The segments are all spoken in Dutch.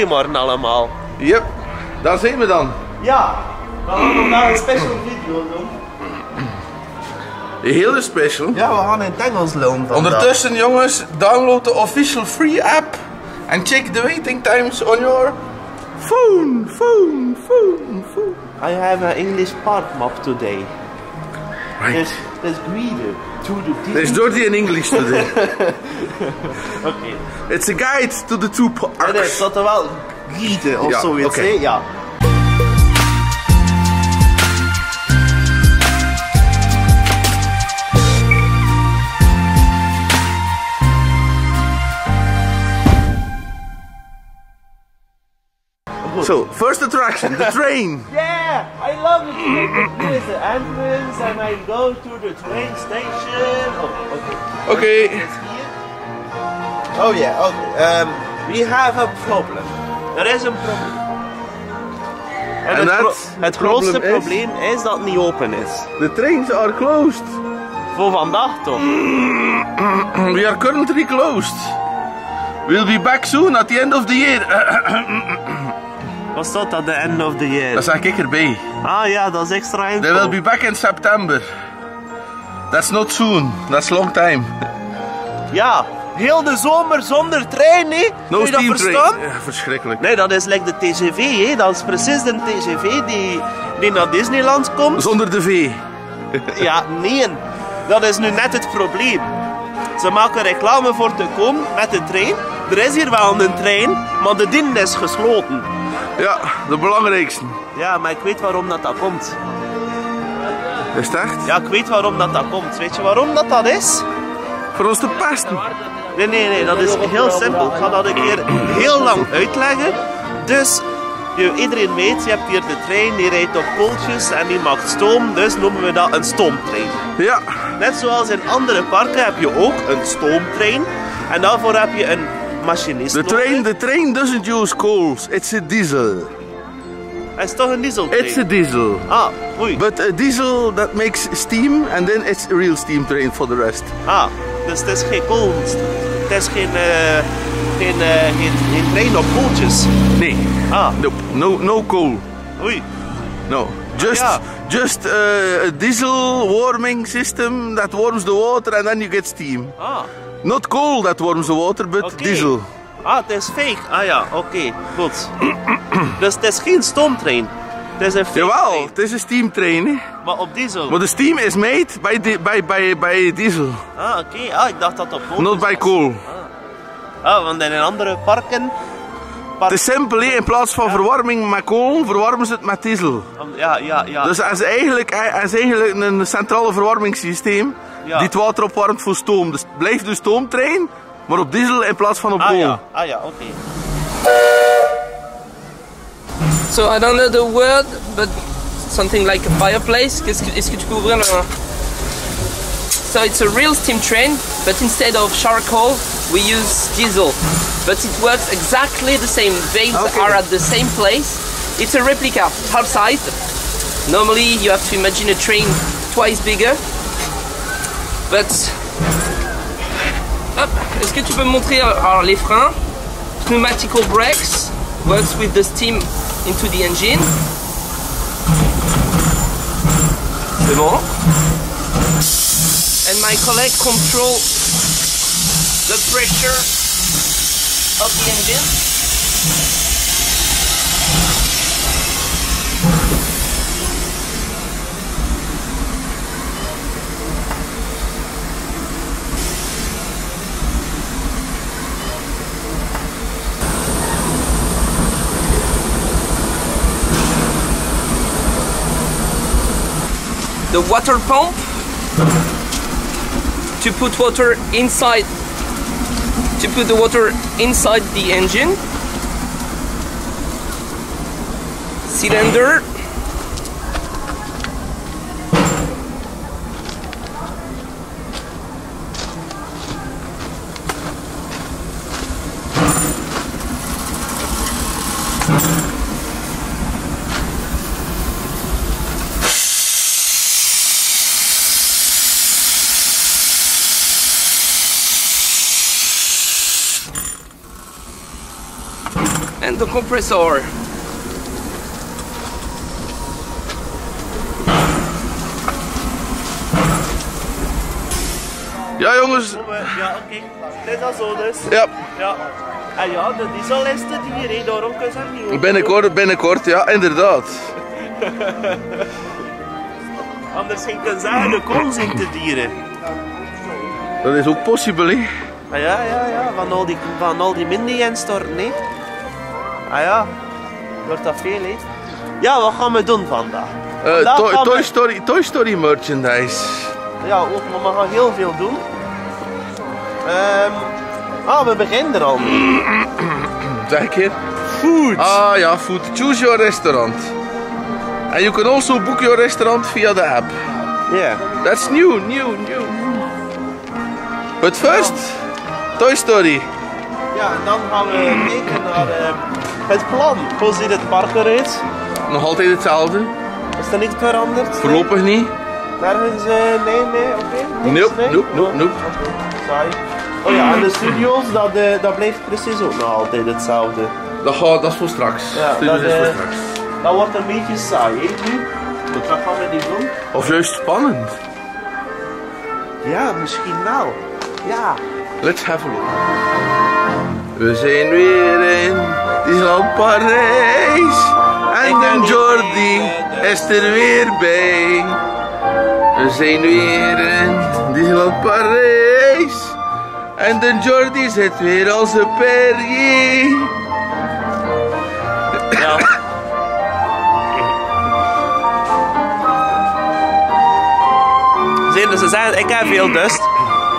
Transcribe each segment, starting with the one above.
Goedemorgen allemaal. Yep, daar zijn we dan. Ja, we gaan vandaag een special video doen. Heel special. Ja, we gaan in het Engels lopen. Ondertussen jongens, download de official free app. En check the waiting times on your phone. I have an English park map today. Right. There's Guido. There's Jordi in English today. Okay. It's a guide to the two parks. It is, dat er wel Guido of zoiets, hè? Ja. So, first attraction, the train! Yeah! I love the train! There's the entrance and I go to the train station. Oh, okay. Okay. Oh yeah, okay. We have a problem. Er is een probleem. En het grootste probleem is dat het niet open is. The trains are closed. Voor vandaag toch? We are currently closed. We'll be back soon at the end of the year. Wat staat dat, the end of the year? Dat zeg ik erbij. Ah ja, dat is extra info. They will be back in September. That's not soon, that's long time. Ja, heel de zomer zonder trein, hè? No steam train. Kun je dat verstaan? Ja, verschrikkelijk. Nee, dat is like de TGV, hè? Dat is precies de TGV die naar Disneyland komt. Zonder de V. Ja, nee. Dat is nu net het probleem. Ze maken reclame voor te komen met de trein. Er is hier wel een trein, maar de dienst is gesloten. Ja, de belangrijkste. Ja, maar ik weet waarom dat komt. Is het echt? Ja, ik weet waarom dat komt. Weet je waarom dat is? Voor ons te pesten. Nee, nee, nee, dat is heel simpel. Ik ga dat een keer heel lang uitleggen. Dus, iedereen weet, je hebt hier de trein, die rijdt op kooltjes en die maakt stoom. Dus noemen we dat een stoomtrein. Ja. Net zoals in andere parken heb je ook een stoomtrein. En daarvoor heb je een machinist. The train doesn't use coals, it's a diesel. It's toch een diesel train? It's a diesel. Ah, oei. But a diesel that makes steam and then it's a real steam train for the rest. Ah, dus het is geen coals. Het is geen trein op kooltjes. Nee. Ah. Nope. No coal. Oei. No. Just a diesel warming system that warms the water and then you get steam. Ah. Not coal that warms the water, but diesel. Ah, het is fake. Ah ja, oké, goed. Dus het is geen stoomtrein. Het is een fake. Jawel, het is een steamtrain. Maar op diesel. Maar de steam is made by diesel. Ah, oké. Ah, ik dacht dat op coal. Not by coal. Ah, want in andere parken. Het is simpel, in plaats van verwarming met kool, verwarmen ze het met diesel. Ja, ja, ja. Dus het is eigenlijk een centrale verwarmingssysteem die het water opwarmt voor stoom. Dus het blijft de stoomtrein, maar op diesel in plaats van op kool. Ah ja, oké. So I don't know the word, but something like a fireplace. Est-ce que tu peux ouvrir le... So it's a real steam train, but instead of charcoal, we use diesel. But it works exactly the same. Veins are at the same place. It's a replica, half size. Normally, you have to imagine a train twice bigger. But, hop, est-ce que tu peux me montrer alors, les freins? Pneumatical brakes works with the steam into the engine. C'est bon. And my colleague controls the pressure of the engine. The water pump to put water inside, to put the water inside the engine. Cylinder. and the compressor. Ja, jongens. Ja, oké. Dit was zo dus. Ja. Ja. En ja, dat is al eens te dier, daarom kun je het niet. Binnenkort, binnenkort, ja, inderdaad. Anders ging ik zeggen, de kool zijn te dieren. Dat is ook possible, hè? Ah, ja, ja, ja, van al die minder instorten, hè? Ah ja, wordt dat veel, hè? Ja, wat gaan we doen vandaag? Toy Story merchandise. Ja, ook, maar we gaan heel veel doen. We beginnen er al mee. Zeg een keer. Food. Ah ja, food. Choose your restaurant. And you can also book your restaurant via the app. Yeah. That's new. But first, Toy Story. Ja, en dan gaan we kijken naar het plan. Hoe ziet het park eruit? Nog altijd hetzelfde. Is er niet veranderd? Voorlopig niet. Nergens, nee, oké. Nope. Saai. Oh ja, en de studio's, dat blijft precies ook nog altijd hetzelfde. Dat is voor straks. Ja, studio's is voor straks. Dat wordt een beetje saai, hè, nu? Wat gaan we niet doen? Of juist spannend. Ja, misschien wel. Ja. Let's have a look. We zijn weer in Disneyland Parijs. En Jordi is er weer bij. We zijn weer in Disneyland Parijs. En de Jordi zit weer als een perrie. Ja. Ze zeggen, ik heb veel dust.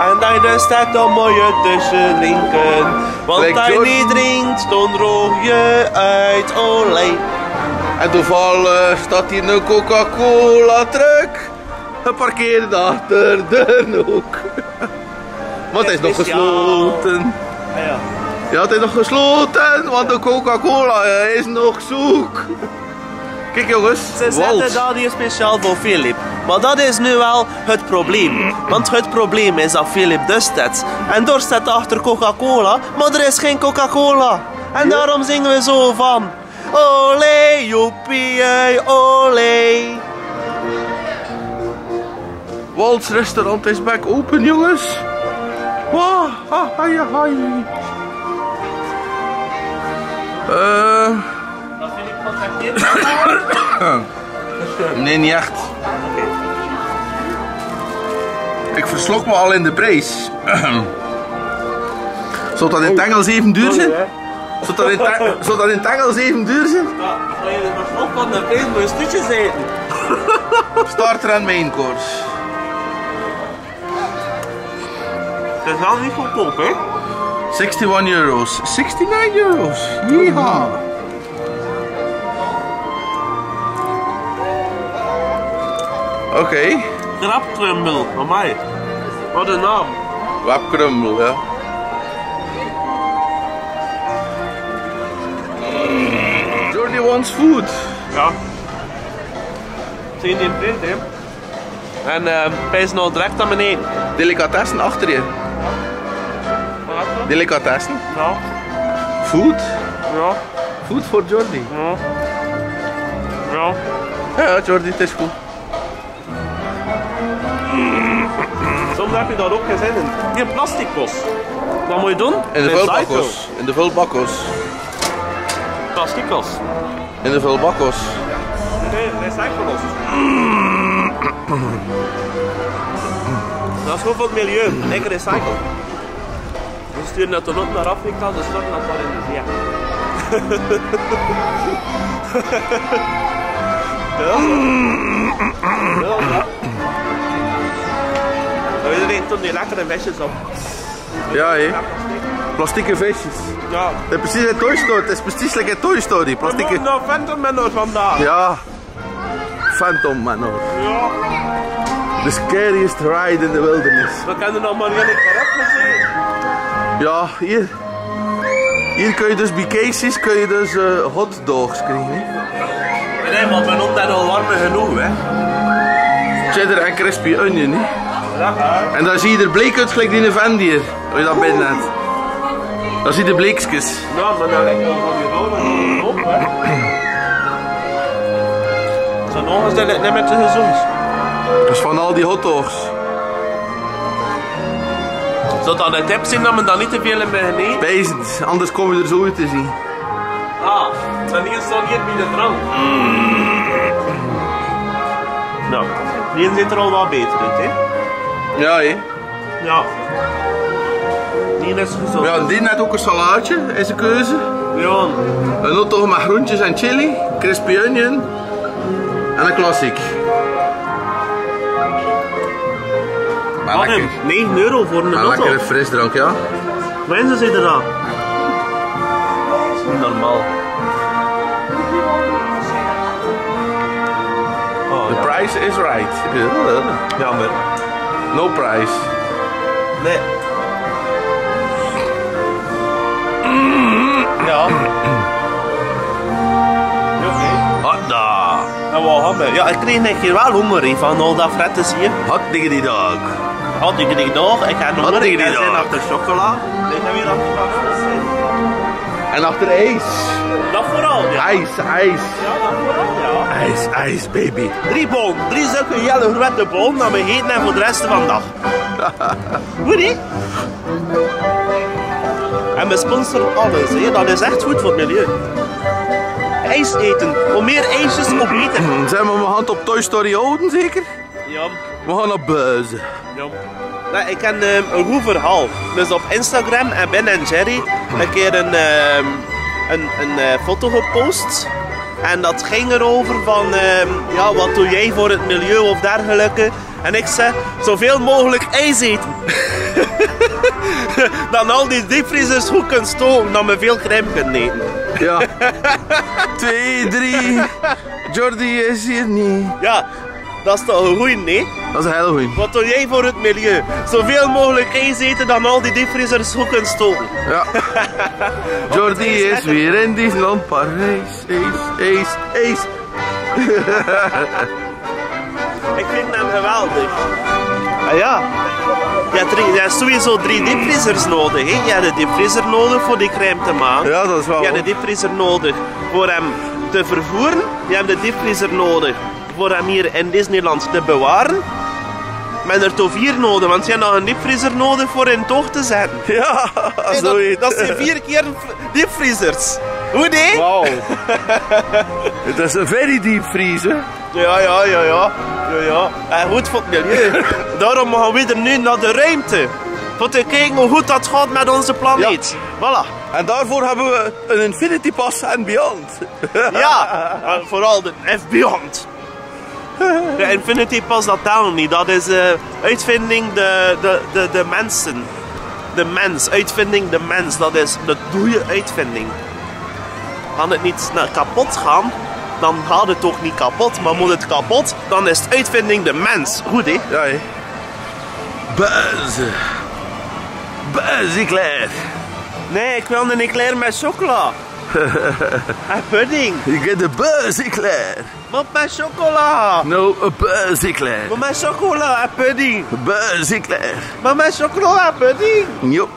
En dat je dust hebt, dan moet je tussen drinken. Want als je niet drinkt, dan droog je uit. Olé. En toevallig staat hier een Coca-Cola truck. Geparkeerd achter de hoek. Want het is nog gesloten. Ja, het is nog gesloten, want de Coca-Cola is nog zoek. Kijk jongens, ze zetten dat hier speciaal voor Philip. Maar dat is nu wel het probleem. Want het probleem is dat Philip dus staat. En door staat achter Coca-Cola, maar er is geen Coca-Cola. En daarom zingen we zo van. Olé, joepie, olé. Walt's restaurant is back open, jongens. Wow, dat vind ik contacteerd. Nee, niet echt. Ik verslok me al in de prijs. Zou dat in het Engels even duur zijn? Zou dat in het Engels even duur zijn? Ja, als je verslok van de prijs moet je stukjes eten. Starter en main course. Dat is wel niet goedkoop, hè? 61 euro's. 69 euro's. Jeeha. Oké. Krabkrummel, amai. Wat een naam. Krabkrummel, ja. Jordi wants food. Ja. Zijn die in print, hè? En pijs nou direct aan beneden. Delicatessen achter je. Delicatessen? Ja. Food? Ja. Food voor Jordi? Ja. Ja. Ja, Jordi, het is goed. Soms heb je daar ook geen zin in. Geen plastic bos. Wat moet je doen? In de vulbakkos. In de vulbakkos. Plastic bos. In de vulbakkos. Nee, recyclelos. Dat is goed voor het milieu. Lekker recycle. We sturen dat dan op naar Afrika, dus storten dat daar in de zee. Ja. Iedereen toont die lekkere visjes op. Ja, hé. Plastieke visjes. Ja. Het is precies een Toy Story. Het is precies like een Toy Story. Plastieke... We moeten naar Phantom Manor vandaag. Ja. Phantom Manor. Ja. The scariest ride in the wilderness. We kennen nog maar jullie karakter. Ja, hier. Hier kun je dus bij Casey's kun je dus hotdogs krijgen. Nee, maar men noemt dat al warm genoeg, hè. Cheddar en crispy onion, hè. En dan zie je er bleek uit gelijk die een vent hier, als je dat binnen hebt. Daar zie je de bleekjes. Nou, maar daar lijkt wel van die rode op, hè. Zo'n ogen zijn net met de gezond. Dat is van al die hotdogs. Zou dat een tip zijn dat men daar niet te veel in bij neemt? Bijzend, anders kom je er zo uit te zien. Ah, dan hier staat niet bij de drank. Nou, hier zit er al wat beter uit, hè? Ja, hè? Ja. Die is gezond. Ja, die net ook een salaatje, is een keuze. Ja. Een hotdog met groentjes en chili, crispy onion en een klassiek. Wat hem? 9 euro voor een hotdog. Lekkere frisdrank, ja. Mensen zitten daar. Dat is niet normaal. Oh, the price is right. Jammer. No price. Nee. Ja. Hotda. En wat hebben we? Ja, ik kreeg een keer wel honger he, van al dat frettes hier. Hot diggity dog. Hot diggity dog. Ik ga nog honger. Ik ben achter chocola. Ik ga weer achter chocola. En achter ijs. Dat vooral, ja. IJs, ijs. Ja, dat vooral, ja. IJs, ijs, baby. 3 bonen. 3 stukken jelle grote bonen dat we eten en voor de rest van de dag. Goed he? En we sponsoren alles, he. Dat is echt goed voor het milieu. IJs eten. Hoe meer ijsjes, hoe beter. Zijn we mijn hand op Toy Story houden, zeker? Ja. We gaan op buizen. Ja. Nee, ik heb een goed verhaal. Dus op Instagram en Ben en Jerry een keer een foto gepost. En dat ging erover van, ja, wat doe jij voor het milieu of dergelijke. En ik zei, zoveel mogelijk ijs eten. Dan al die diepvriezers goed kunnen stoken, dan we veel crème kunnen eten. Ja. 2, 3. Jordi is hier niet. Ja, dat is toch een goeie, nee? Dat is een hele goeie. Wat doe jij voor het milieu? Zoveel mogelijk ijs eten, dan al die diepvriezers goed kunnen stoken. Ja. Jordi is weer in Disneyland Paris. Ijs. Ik vind hem geweldig. Ah ja. Je hebt sowieso 3 diepvriezers nodig. He. Je hebt de diepvriezer nodig voor die crème te maken. Ja, dat is wel. Je hebt de diepvriezer nodig voor hem te vervoeren. Je hebt de diepvriezer nodig voor hem hier in Disneyland te bewaren. Maar er toch 4 nodig, want je hebt nog een diepvriezer nodig voor in tocht te zetten. Ja, nee, zo heet. Dat zijn 4 keer diepvriezers. Goed hè? Wauw. Het is een very deep freezer. Ja. En goed voor het milieu. Daarom gaan we er nu naar de ruimte. Om te kijken hoe goed dat gaat met onze planeet. Ja. Voilà. En daarvoor hebben we een Infinity Pass en Beyond. Ja, en vooral de F-Beyond. De Infinity Pass, dat telt niet. Dat is uitvinding de mensen. De mens, uitvinding de mens. Dat is de goede uitvinding. Kan het niet kapot gaan? Dan gaat het ook niet kapot, maar moet het kapot, dan is het uitvinding de mens. Goed hè? Ja hè. Buzz eclair. Nee, ik wil een eclair met chocola. En pudding. Je krijgt de buzz eclair. Maar met chocola. No, een buzz eclair. Maar met chocola en pudding. Buzz eclair. Maar met chocola en pudding. Jop.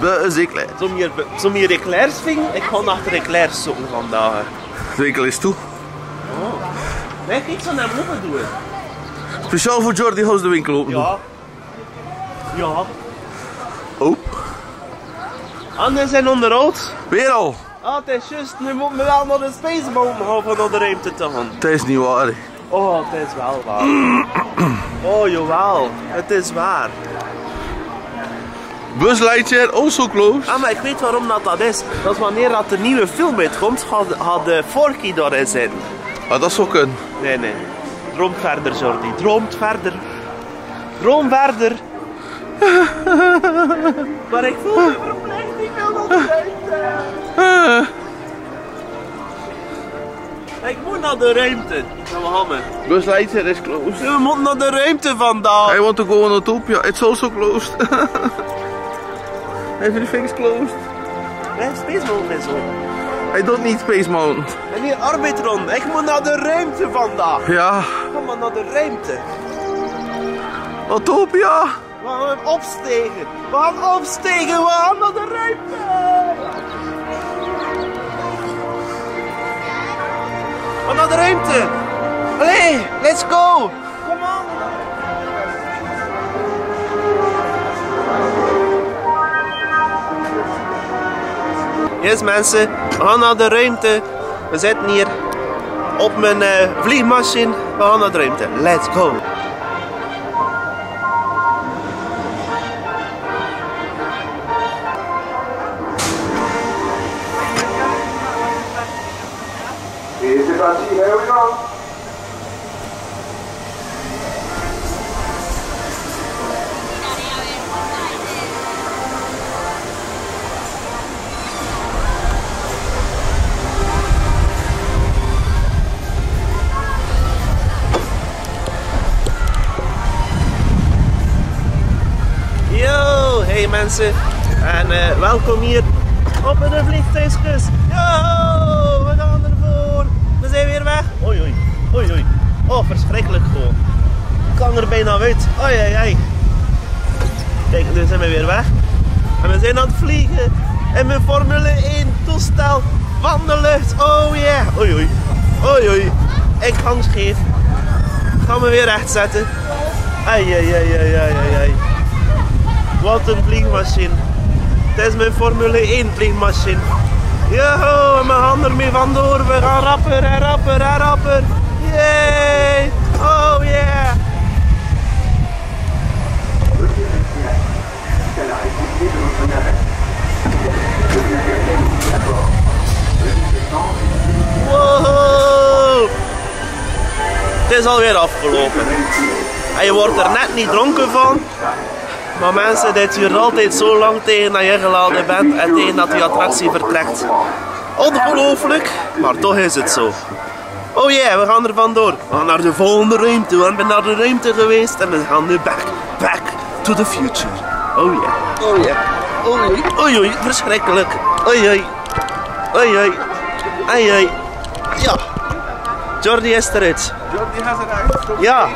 Buzz eclair. Zo meer eclairs vingen? Ik ga achter eclairs zoeken vandaag. De winkel is toe. Oh. Nee, kijk, zo naar boven doen. Speciaal voor Jordi gaan ze de winkel open. Ja. Ja. Oop. Anderen zijn onderhoud. Weer al. Ah, het is juist. Nu moet me wel naar de Space Mountain gaan om naar de ruimte te gaan. Het is niet waar. He. Oh, het is wel waar. Oh, jawel. Het is waar. Buzz Lightyear, oh zo close. Ah, maar ik weet waarom dat is. Dat is wanneer dat de nieuwe film uitkomt, gaat Forky daarin zitten. Ah, dat zou kunnen. Nee. Droom verder, Jordi. Droom verder. Maar ik voel me verplicht, ik wil nog ruimte. Ik moet naar de ruimte. Buzz Lightyear is close. We moeten naar de ruimte vandaag. I want to go on Utopia. It's also closed. Everything's closed. Nee, Space Mountain is open. I don't need Space Mountain. En hier Orbitron. Ik moet naar de ruimte vandaag. Ja. Kom maar naar de ruimte. Utopia. We gaan opstegen. We gaan naar de ruimte. Maar naar de ruimte! Allee, let's go! Kom aan! Yes mensen, we gaan naar de ruimte. We zitten hier op mijn vliegmachine. We gaan naar de ruimte. Let's go! Here we go. Yo, hey mensen en welkom hier op de vliegtuigjes. Yo, we gaan ervoor. We zijn weer weg. Oei, oei, oei, oei. Oh, verschrikkelijk gewoon. Ik kan er bijna uit. Oei, oei, oei. Kijk, nu zijn we weer weg. En we zijn aan het vliegen. En mijn Formule 1 toestel van de lucht. Oh yeah. Oei, oei. Oei, oei. Ik hang scheef. Ik ga me weer recht zetten. Ai, ai, ai, ai, ai, ai. Wat een vliegmachine. Het is mijn Formule 1 vliegmachine. Joho, en mijn handen ermee vandoor. We gaan rapper en rapper en rapper. Yay! Oh yeah! Wow! Het is alweer afgelopen. En je wordt er net niet dronken van. Maar mensen, dit duurt altijd zo lang tegen dat je geladen bent en tegen dat die attractie vertrekt. Ongelooflijk, maar toch is het zo. Oh yeah, we gaan er vandoor. We gaan naar de volgende ruimte. We zijn naar de ruimte geweest en we gaan nu back to the future. Oh yeah. Oh yeah. Oei, oei, oei, oei, verschrikkelijk. Oei, oei. Oei, oei. Oei, oei. Ja. Jordi is eruit. Jordi has an act. Ja.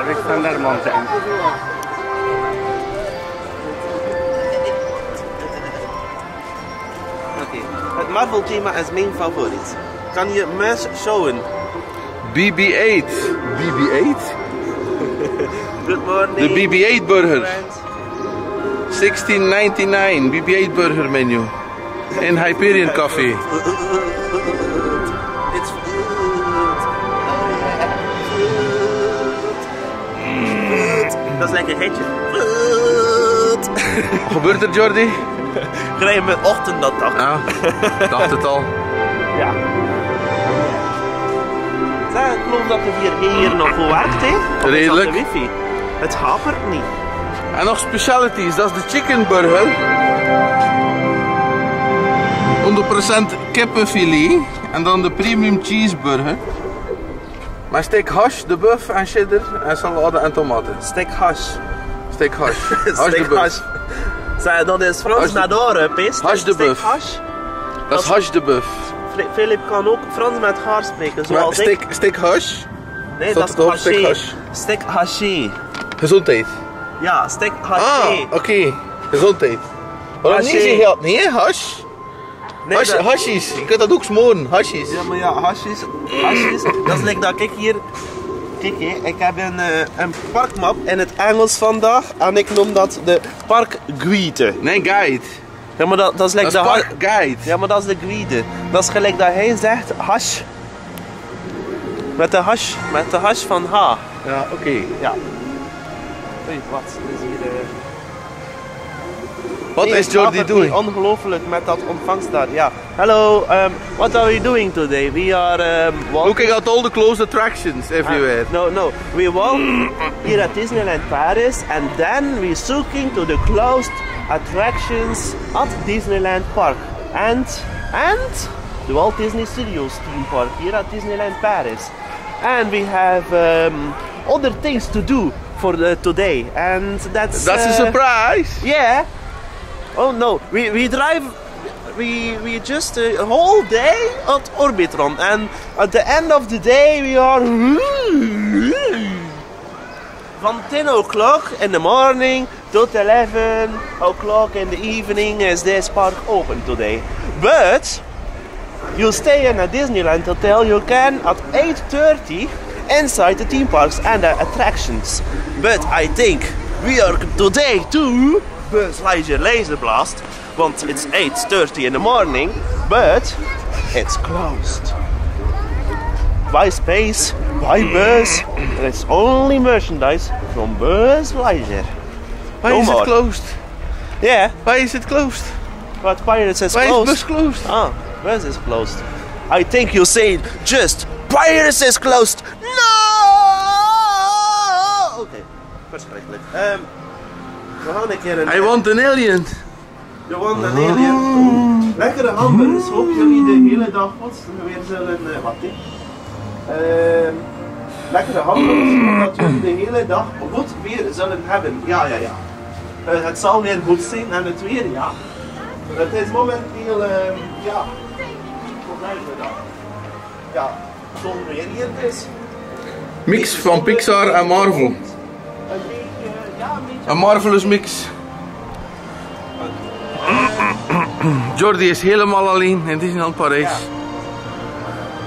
Avec Phantom Manor. Oké, het Marvel thema is mijn favoriet. Kan je me showen? BB8. BB8? Good morning. De BB8 burger. $16.99 BB8 burger menu. En Hyperion Coffee. Dat is lekker getje. Wat gebeurt er, Jordi? Krijg mijn ochtend dat dag. Ja, dacht het al. Ja. Ja, ik geloof dat het hier nog gewerkt heeft. Redelijk. Is dat de wifi? Het hapert niet. En nog specialities, dat is de chicken burger. 100% kippenfilet. En dan de premium cheeseburger. Maar steak hash, de buff en cheddar en salade en tomaten. Steak hash. Steak hash. Steak hash. Dat is Frans naar door, pees. Hash de buff. Dat is hash de buff. Philip kan ook Frans met haar spreken, zoals ik. Steak hash? Nee, dat is steak hash. Steak hashi. Gezondheid. Ja, steak hashi. Ah, oké. Gezondheid. Waarom niet je geld? Nee, hash. Hashies, je kunt dat ook smoren, hashies. Ja, maar ja, hashies, dat is lekker dat ik hier... Kijk hé, ik heb een parkmap in het Engels vandaag en ik noem dat de parkguide. Nee, guide. Ja, maar dat is lekker dat... Dat is parkguide. Ja, maar dat is de guide. Dat is gelijk dat hij zegt hash. Met de hash van H. Ja, oké. Ja. Oei, wat, dit is hier... Wat is Jordi doing? Ongelooflijk met dat ontvangst daar. Ja. Hello, what are we doing today? We are looking at all the closed attractions everywhere. No. We walk here at Disneyland Paris and then we looking to the closed attractions at Disneyland Park and the Walt Disney Studios theme park here at Disneyland Paris. And we have other things to do for today. And that's a surprise. Yeah. Oh no, we drive we just a whole day at Orbitron, and at the end of the day we are from 10 o'clock in the morning to 11 o'clock in the evening is this park open today. But you stay in a Disneyland hotel, you can at 8:30 inside the theme parks and the attractions. But I think we are today to Buzz Lightyear Laser Blast, want it's 8:30 in the morning, but it's closed. Buy Space, buy Buzz, and it's only merchandise from Buzz Lightyear. Why is it closed? Yeah. Why is it closed? But Pirates is closed. Why is Buzz closed? Ah, Buzz is closed. I think you say just Pirates is closed. No! Okay. Verschrikkelijk. We gaan een keer een... I want an alien. Je want een alien. Oh. Lekkere hamburgers. Hoop jullie de hele dag weer zullen... wat dit? Lekkere hamburgers. Dat jullie de hele dag goed weer zullen hebben. Ja, ja, ja. Het zal weer goed zijn en het weer, ja. Het is momenteel... ja. Ja. Zo'n weer hier is. Mix van Pixar en Marvel. Een marvelous mix. Jordi is helemaal alleen in Disneyland Paris. Ja.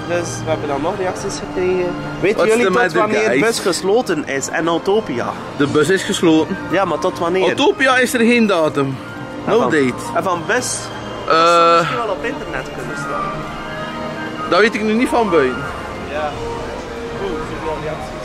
Dus we hebben dan nog reacties gekregen. Weten jullie tot wanneer de bus gesloten is en Utopia? De bus is gesloten. Ja, maar tot wanneer? Utopia is er geen datum. No date. En van bus? Misschien wel op internet kunnen staan. Dat weet ik nu niet van buiten. Ja. Goed, zo'n reactie.